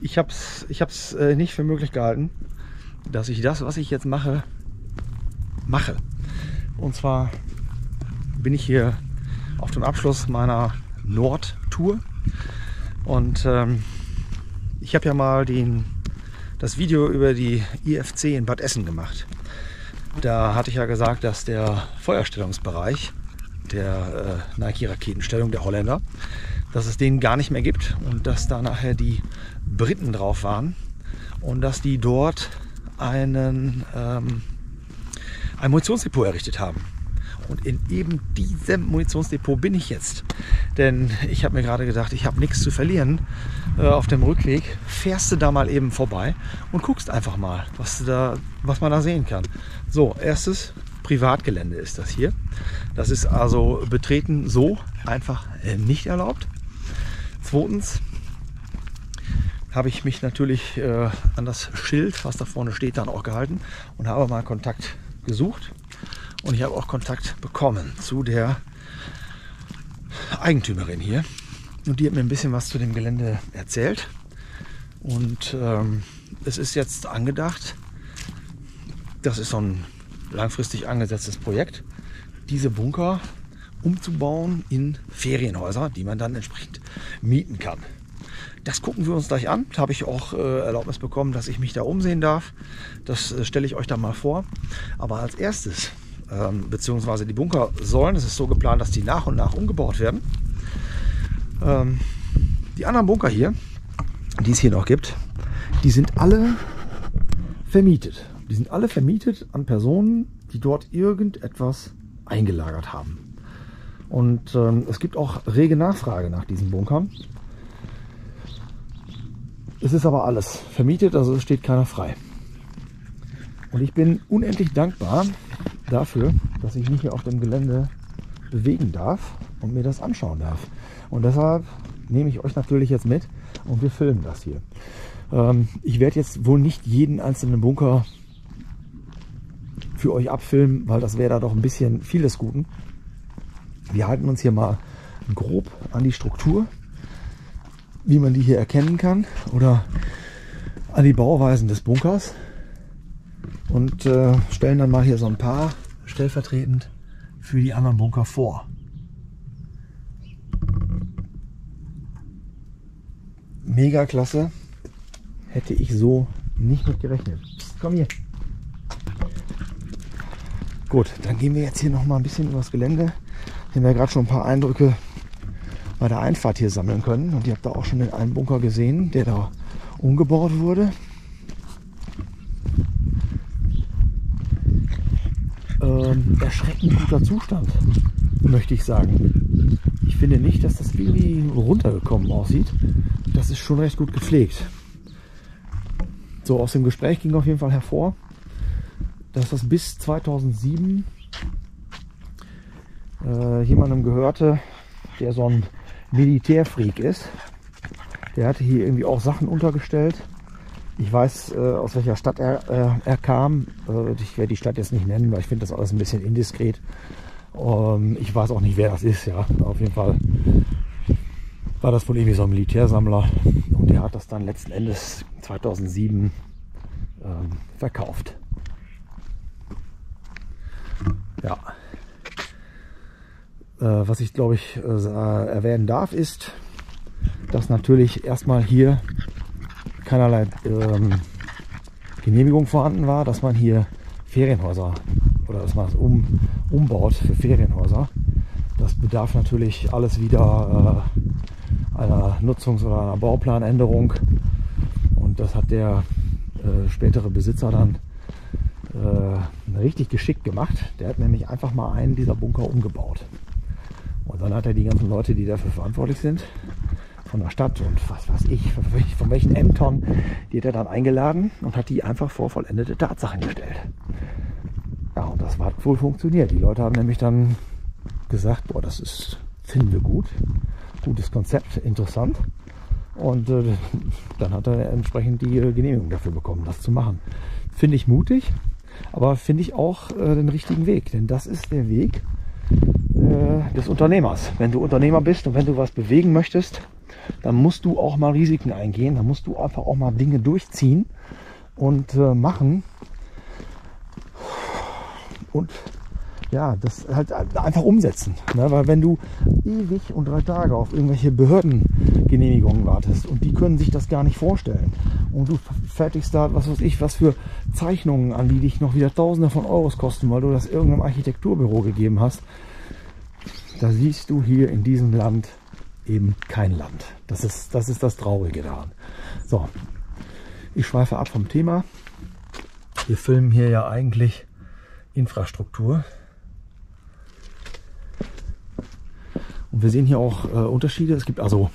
Ich habe es nicht für möglich gehalten, dass ich das, was ich jetzt mache, mache. Und zwar bin ich hier auf dem Abschluss meiner Nordtour. Und ich habe ja mal das Video über die IFC in Bad Essen gemacht. Da hatte ich ja gesagt, dass der Feuerstellungsbereich der Nike-Raketenstellung der Holländer, dass es den gar nicht mehr gibt und dass da nachher die Briten drauf waren und dass die dort ein Munitionsdepot errichtet haben. Und in eben diesem Munitionsdepot bin ich jetzt. Denn ich habe mir gerade gedacht, ich habe nichts zu verlieren. Auf dem Rückweg fährst du da mal eben vorbei und guckst einfach mal, was man da sehen kann. So, erstes Privatgelände ist das hier. Das ist also betreten so einfach nicht erlaubt. Zweitens habe ich mich natürlich an das Schild, was da vorne steht, dann auch gehalten und habe mal Kontakt gesucht. Und ich habe auch Kontakt bekommen zu der Eigentümerin hier. Und die hat mir ein bisschen was zu dem Gelände erzählt. Und es ist jetzt angedacht, das ist so ein langfristig angesetztes Projekt, diese Bunker umzubauen in Ferienhäuser, die man dann entsprechend mieten kann. Das gucken wir uns gleich an. Da habe ich auch Erlaubnis bekommen, dass ich mich da umsehen darf. Das stelle ich euch dann mal vor. Aber als erstes, beziehungsweise die Bunker sollen, es ist so geplant, dass die nach und nach umgebaut werden. Die anderen Bunker hier, die es hier noch gibt, die sind alle vermietet. Die sind alle vermietet an Personen, die dort irgendetwas eingelagert haben. Und es gibt auch rege Nachfrage nach diesen Bunkern. Es ist aber alles vermietet, also es steht keiner frei. Und ich bin unendlich dankbar dafür, dass ich mich hier auf dem Gelände bewegen darf und mir das anschauen darf. Und deshalb nehme ich euch natürlich jetzt mit und wir filmen das hier. Ich werde jetzt wohl nicht jeden einzelnen Bunker für euch abfilmen, weil das wäre da doch ein bisschen viel des Guten. Wir halten uns hier mal grob an die Struktur, wie man die hier erkennen kann, oder an die Bauweisen des Bunkers, und stellen dann mal hier so ein paar stellvertretend für die anderen Bunker vor. Mega klasse, hätte ich so nicht mit gerechnet. Psst, komm hier. Gut, dann gehen wir jetzt hier noch mal ein bisschen übers Gelände. Hier haben wir gerade schon ein paar Eindrücke bei der Einfahrt hier sammeln können. Und ihr habt da auch schon den einen Bunker gesehen, der da umgebaut wurde. Erschreckend guter Zustand, möchte ich sagen. Ich finde nicht, dass das irgendwie runtergekommen aussieht. Das ist schon recht gut gepflegt. So, aus dem Gespräch ging auf jeden Fall hervor, dass das bis 2007 jemandem gehörte, der so ein Militärfreak ist. Der hatte hier irgendwie auch Sachen untergestellt. Ich weiß, aus welcher Stadt er kam. Ich werde die Stadt jetzt nicht nennen, weil ich finde das alles ein bisschen indiskret. Ich weiß auch nicht, wer das ist. Ja, auf jeden Fall war das wohl irgendwie so ein Militärsammler. Und der hat das dann letzten Endes 2007 verkauft. Ja. Was ich, glaube ich, erwähnen darf, ist, dass natürlich erstmal hier keinerlei Genehmigung vorhanden war, dass man hier Ferienhäuser oder dass man es umbaut für Ferienhäuser. Das bedarf natürlich alles wieder einer Nutzungs- oder einer Bauplanänderung, und das hat der spätere Besitzer dann richtig geschickt gemacht. Der hat nämlich einfach mal einen dieser Bunker umgebaut. Und dann hat er die ganzen Leute, die dafür verantwortlich sind, von der Stadt und was weiß ich, von welchen Ämtern, die hat er dann eingeladen und hat die einfach vor vollendete Tatsachen gestellt. Ja, und das hat wohl funktioniert. Die Leute haben nämlich dann gesagt, boah, das ist, finden wir gut, gutes Konzept, interessant. Und dann hat er entsprechend die Genehmigung dafür bekommen, das zu machen. Finde ich mutig, aber finde ich auch den richtigen Weg, denn das ist der Weg des Unternehmers. Wenn du Unternehmer bist und wenn du was bewegen möchtest, dann musst du auch mal Risiken eingehen, dann musst du einfach auch mal Dinge durchziehen und machen. Und ja, das halt einfach umsetzen. Ne? Weil wenn du ewig und 3 Tage auf irgendwelche Behördengenehmigungen wartest und die können sich das gar nicht vorstellen und du fertigst da, was weiß ich, was für Zeichnungen an, die dich noch wieder Tausende von Euros kosten, weil du das irgendeinem Architekturbüro gegeben hast, da siehst du hier in diesem Land eben kein Land. Das ist das Traurige daran. So, ich schweife ab vom Thema. Wir filmen hier ja eigentlich Infrastruktur. Und wir sehen hier auch Unterschiede. Es gibt also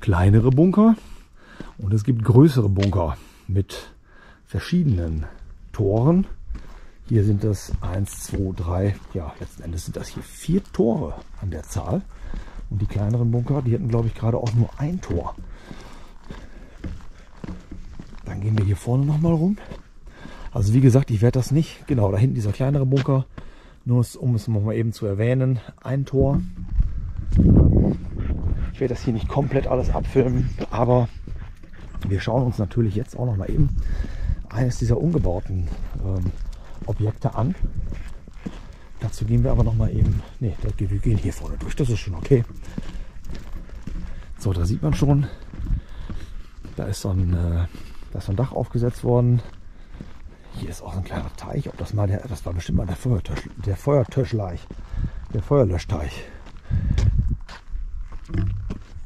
kleinere Bunker und es gibt größere Bunker mit verschiedenen Toren. Hier sind das 1, 2, 3, ja letzten Endes sind das hier 4 Tore an der Zahl. Und die kleineren Bunker, die hatten glaube ich gerade auch nur ein Tor. Dann gehen wir hier vorne nochmal rum. Also wie gesagt, ich werde das nicht, genau, da hinten dieser kleinere Bunker, nur um es nochmal eben zu erwähnen, ein Tor. Ich werde das hier nicht komplett alles abfilmen, aber wir schauen uns natürlich jetzt auch noch mal eben eines dieser umgebauten Objekte an. Dazu gehen wir aber noch mal eben, nee, wir gehen hier vorne durch, das ist schon okay. So, da sieht man schon, da ist so ein Dach aufgesetzt worden. Hier ist auch so ein kleiner Teich, ob das mal der, das war bestimmt mal der Feuerlöschteich.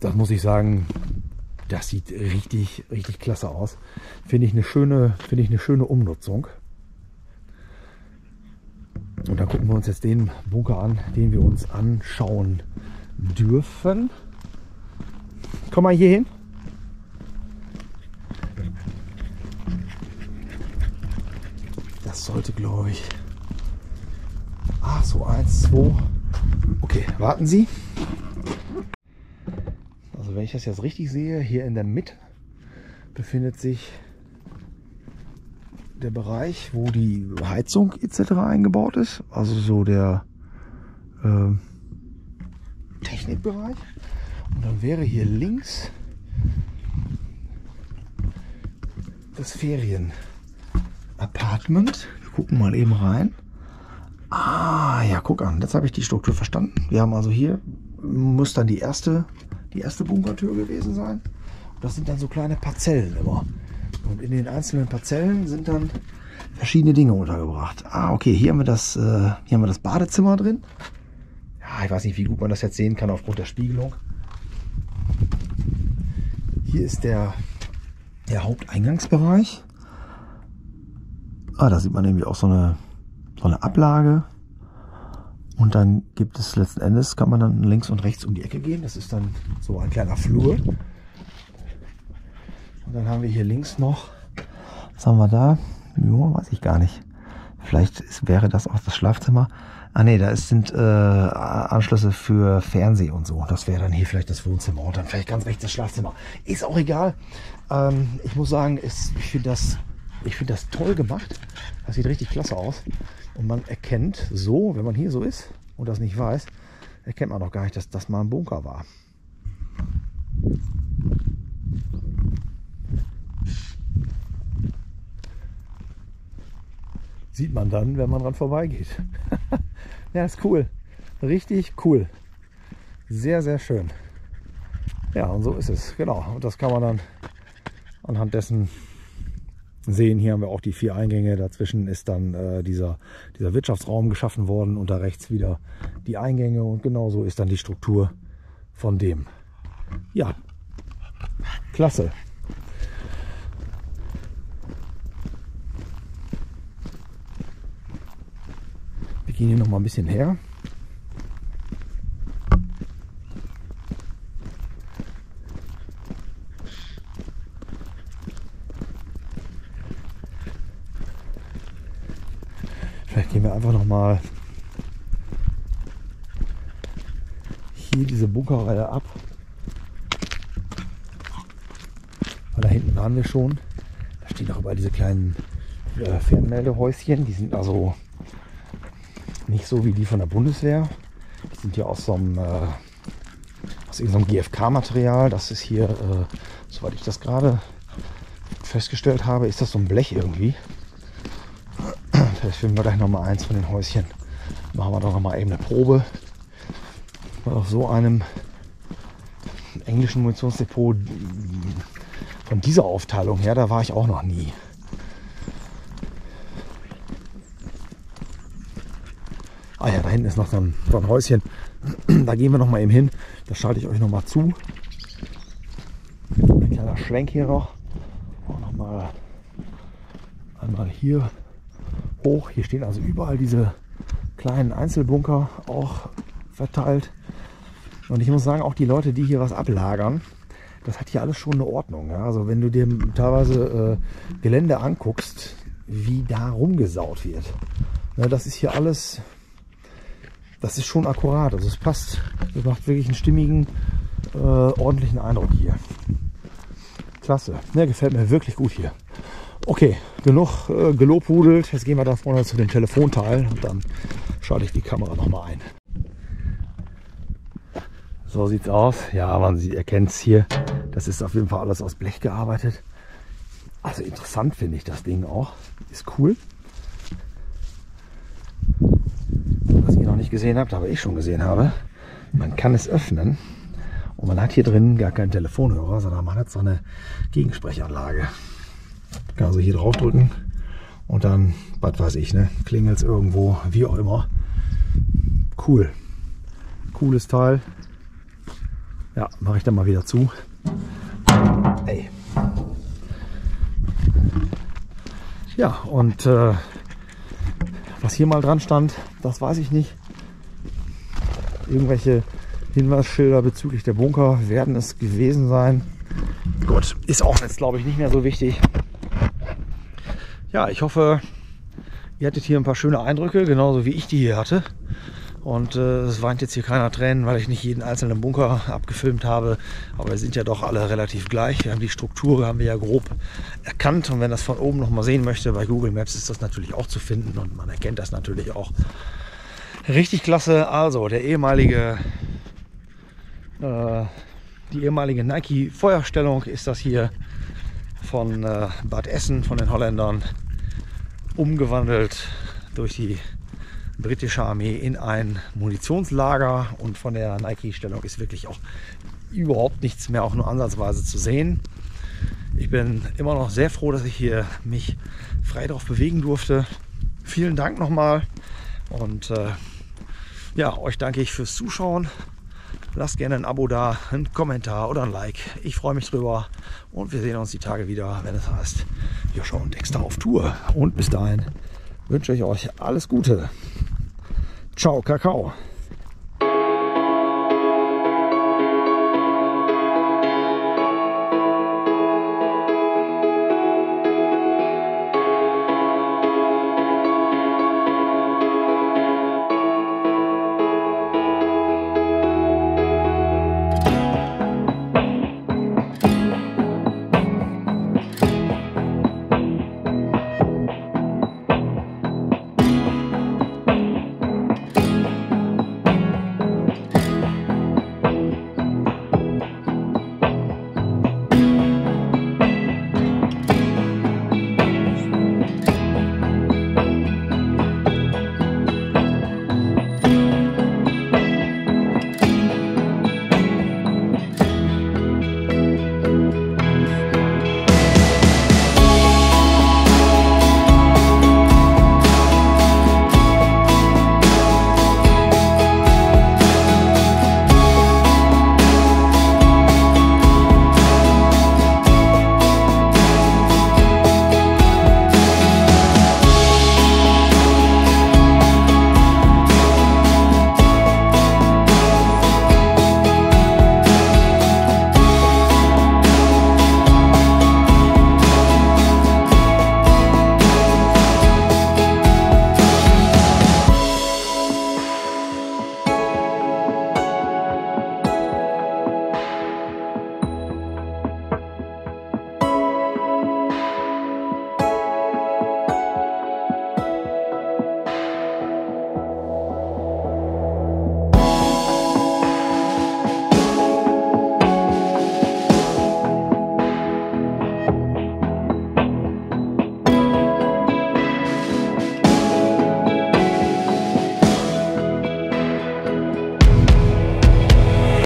Das muss ich sagen, das sieht richtig, richtig klasse aus. Finde ich eine schöne Umnutzung. Und dann gucken wir uns jetzt den Bunker an, den wir uns anschauen dürfen. Komm mal hier hin. Das sollte, glaube ich... Ach so, 1, 2... Okay, warten Sie. Also wenn ich das jetzt richtig sehe, hier in der Mitte befindet sich der Bereich, wo die Heizung etc. eingebaut ist. Also so der Technikbereich. Und dann wäre hier links das Ferien-Apartment. Wir gucken mal eben rein. Ah, ja, guck an, jetzt habe ich die Struktur verstanden. Wir haben also hier, muss dann die erste Bunkertür gewesen sein. Und das sind dann so kleine Parzellen immer. Und in den einzelnen Parzellen sind dann verschiedene Dinge untergebracht. Ah, okay, hier haben wir das Badezimmer drin. Ja, ich weiß nicht, wie gut man das jetzt sehen kann aufgrund der Spiegelung. Hier ist der Haupteingangsbereich. Ah, da sieht man irgendwie auch so eine Ablage. Und dann gibt es letzten Endes, kann man dann links und rechts um die Ecke gehen. Das ist dann so ein kleiner Flur. Und dann haben wir hier links noch, was haben wir da? Jo, weiß ich gar nicht. Vielleicht wäre das auch das Schlafzimmer. Ah ne, da sind Anschlüsse für Fernseh und so. Das wäre dann hier vielleicht das Wohnzimmer und dann vielleicht ganz rechts das Schlafzimmer. Ist auch egal. Ich muss sagen, ich finde das toll gemacht. Das sieht richtig klasse aus. Und man erkennt so, wenn man hier so ist und das nicht weiß, erkennt man noch gar nicht, dass das mal ein Bunker war. Sieht man dann, wenn man dran vorbeigeht. Ja, ist cool. Richtig cool. Sehr, sehr schön. Ja, und so ist es. Genau. Und das kann man dann anhand dessen sehen. Hier haben wir auch die 4 Eingänge. Dazwischen ist dann dieser Wirtschaftsraum geschaffen worden. Und da rechts wieder die Eingänge. Und genauso ist dann die Struktur von dem. Ja, klasse. Gehen hier noch mal ein bisschen her. Vielleicht gehen wir einfach noch mal hier diese Bunkerreihe ab. Weil da hinten waren wir schon. Da stehen auch überall diese kleinen Fernmeldehäuschen. Die sind also nicht so wie die von der Bundeswehr. Die sind ja aus so einem aus irgendeinem GFK-Material. Das ist hier, soweit ich das gerade festgestellt habe, ist das so ein Blech irgendwie. Vielleicht finden wir gleich nochmal eins von den Häuschen. Machen wir doch nochmal eben eine Probe. Und auf so einem englischen Munitionsdepot von dieser Aufteilung her, da war ich auch noch nie. Ah ja, da hinten ist noch so ein Häuschen. Da gehen wir noch mal eben hin. Da schalte ich euch noch mal zu. Ein kleiner Schwenk hier noch. Auch noch mal einmal hier hoch. Hier stehen also überall diese kleinen Einzelbunker auch verteilt. Und ich muss sagen, auch die Leute, die hier was ablagern, das hat hier alles schon eine Ordnung. Ja? Also wenn du dir teilweise Gelände anguckst, wie da rumgesaut wird. Ne, das ist hier alles, das ist schon akkurat. Also es passt, das macht wirklich einen stimmigen, ordentlichen Eindruck hier. Klasse, ne, gefällt mir wirklich gut hier. Okay, genug gelobhudelt. Jetzt gehen wir da vorne zu dem Telefonteil und dann schalte ich die Kamera nochmal ein. So sieht's aus. Ja, man erkennt es hier. Das ist auf jeden Fall alles aus Blech gearbeitet. Also interessant finde ich das Ding auch. Ist cool. Was ihr noch nicht gesehen habt, aber ich schon gesehen habe. Man kann es öffnen. Und man hat hier drin gar keinen Telefonhörer, sondern man hat so eine Gegensprechanlage. Man kann also hier drauf drücken. Und dann, was weiß ich, ne, klingelt es irgendwo, wie auch immer. Cool. Cooles Teil. Ja, mache ich dann mal wieder zu. Ey. Ja, und was hier mal dran stand, das weiß ich nicht. Irgendwelche Hinweisschilder bezüglich der Bunker werden es gewesen sein. Gut, ist auch jetzt, glaube ich, nicht mehr so wichtig. Ja, ich hoffe, ihr hattet hier ein paar schöne Eindrücke, genauso wie ich die hier hatte. Und es weint jetzt hier keiner Tränen, weil ich nicht jeden einzelnen Bunker abgefilmt habe. Aber wir sind ja doch alle relativ gleich. Wir haben die Struktur, haben wir ja grob erkannt. Und wenn das von oben noch mal sehen möchte, bei Google Maps ist das natürlich auch zu finden. Und man erkennt das natürlich auch. Richtig klasse. Also der ehemalige, die ehemalige Nike Feuerstellung ist das hier von Bad Essen, von den Holländern, umgewandelt durch die britische Armee in ein Munitionslager, und von der Nike-Stellung ist wirklich auch überhaupt nichts mehr, auch nur ansatzweise zu sehen. Ich bin immer noch sehr froh, dass ich hier mich frei drauf bewegen durfte. Vielen Dank nochmal und ja, euch danke ich fürs Zuschauen. Lasst gerne ein Abo da, einen Kommentar oder ein Like. Ich freue mich drüber und wir sehen uns die Tage wieder, wenn es heißt Joscha und Dexter auf Tour. Und bis dahin wünsche ich euch alles Gute. Ciao, Kakao.